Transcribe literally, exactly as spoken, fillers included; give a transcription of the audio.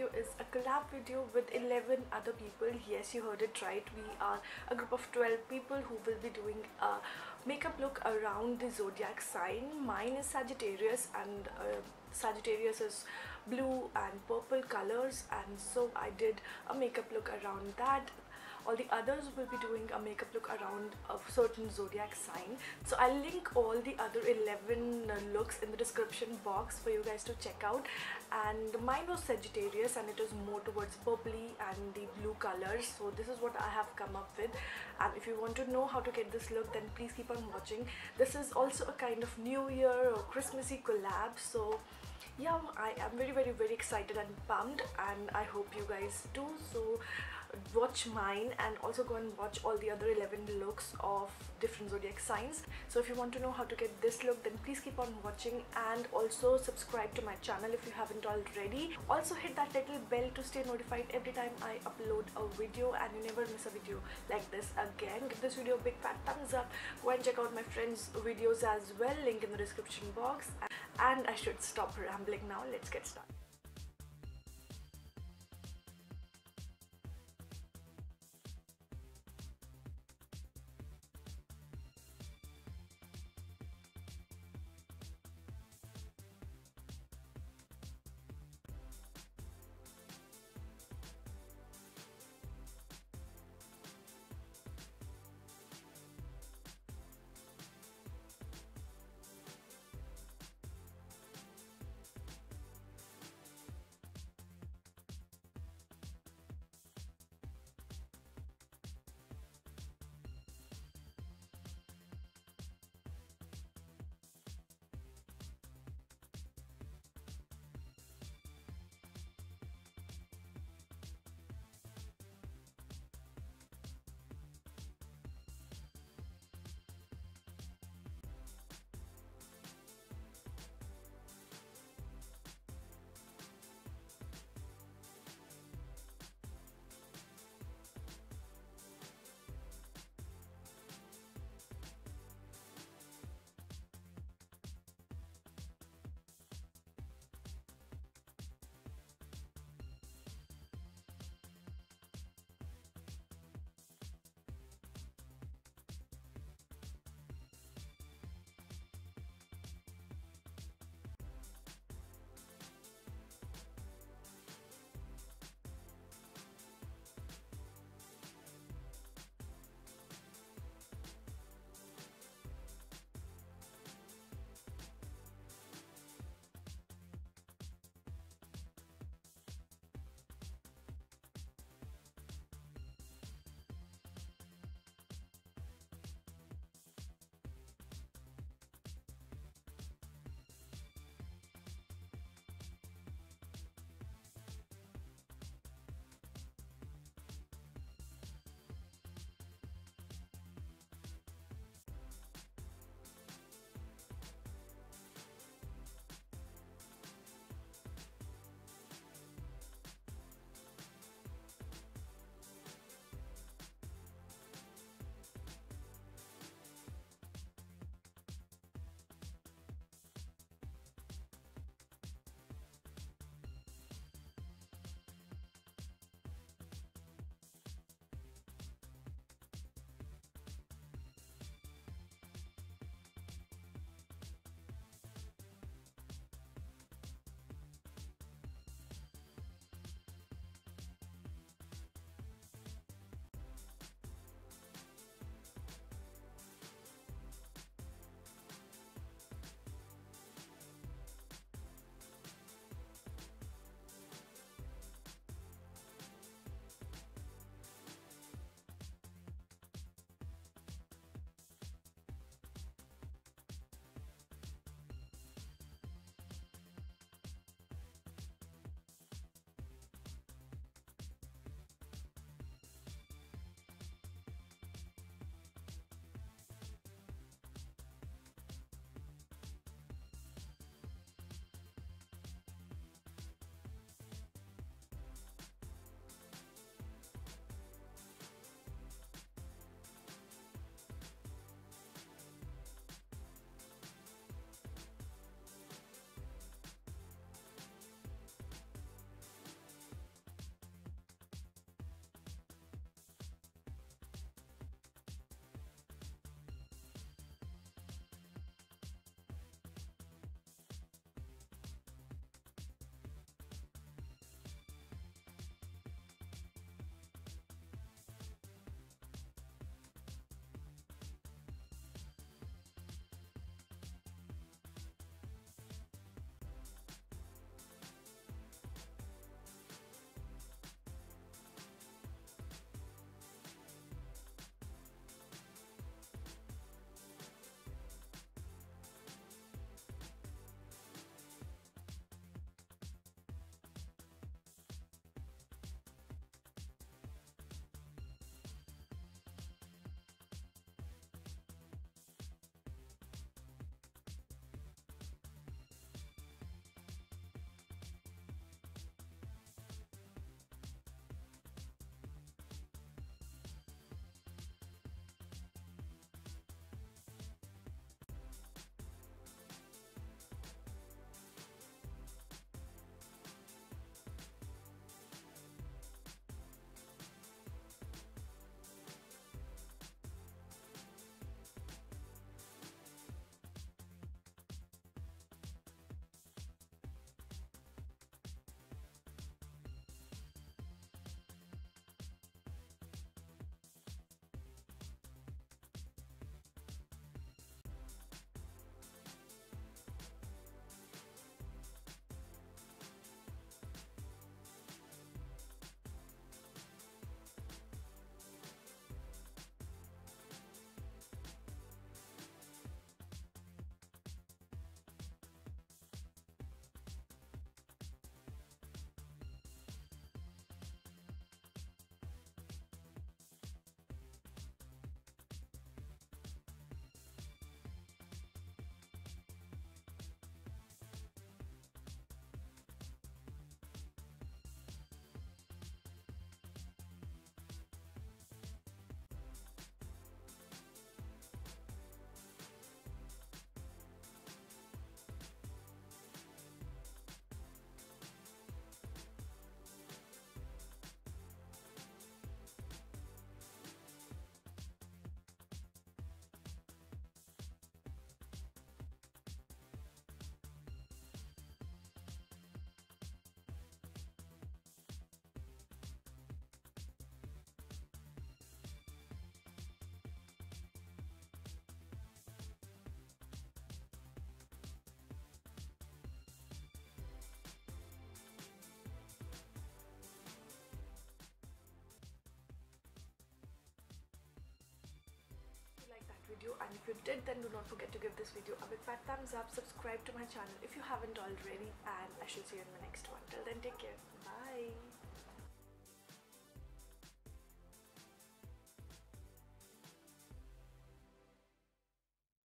video is a collab video with eleven other people. Yes, you heard it right. We are a group of twelve people who will be doing a makeup look around the zodiac sign. Mine is Sagittarius, and uh, Sagittarius is blue and purple colors, and so I did a makeup look around that. All the others will be doing a makeup look around a certain zodiac sign. So I'll link all the other eleven looks in the description box for you guys to check out. And mine was Sagittarius, and it is more towards purpley and the blue colors. So this is what I have come up with. And if you want to know how to get this look, then please keep on watching. This is also a kind of New Year or Christmassy collab. So yeah, I am very very very excited and pumped, and I hope you guys do. So watch mine, and also go and watch all the other eleven looks of different zodiac signs. So if you want to know how to get this look, then please keep on watching, and also subscribe to my channel if you haven't already. Also hit that little bell to stay notified every time I upload a video, and you never miss a video like this again. Give this video a big fat thumbs up. Go and check out my friends' videos as well, link in the description box. And I should stop rambling now. Let's get started. video, and if you did, then do not forget to give this video a big fat thumbs up, subscribe to my channel if you haven't already, and I shall see you in my next one. Till then, take care.